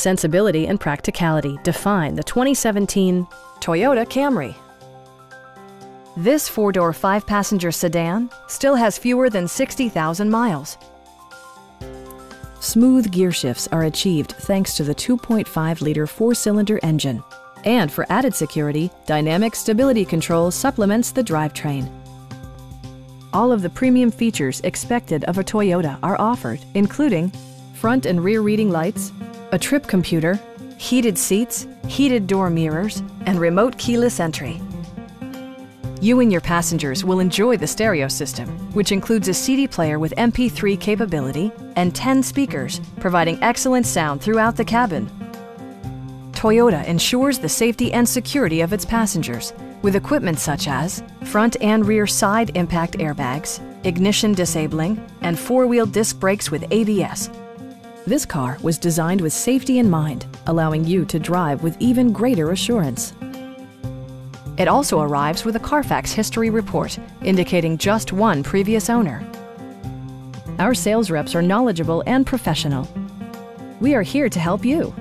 Sensibility and practicality define the 2017 Toyota Camry. This four-door, five-passenger sedan still has fewer than 60,000 miles. Smooth gear shifts are achieved thanks to the 2.5-liter four-cylinder engine. And for added security, Dynamic Stability Control supplements the drivetrain. All of the premium features expected of a Toyota are offered, including front and rear reading lights, a trip computer, heated seats, heated door mirrors, and remote keyless entry. You and your passengers will enjoy the stereo system, which includes a CD player with MP3 capability and 10 speakers, providing excellent sound throughout the cabin. Toyota ensures the safety and security of its passengers with equipment such as front and rear side impact airbags, ignition disabling, and four-wheel disc brakes with ABS. This car was designed with safety in mind, allowing you to drive with even greater assurance. It also arrives with a Carfax history report, indicating just one previous owner. Our sales reps are knowledgeable and professional. We are here to help you.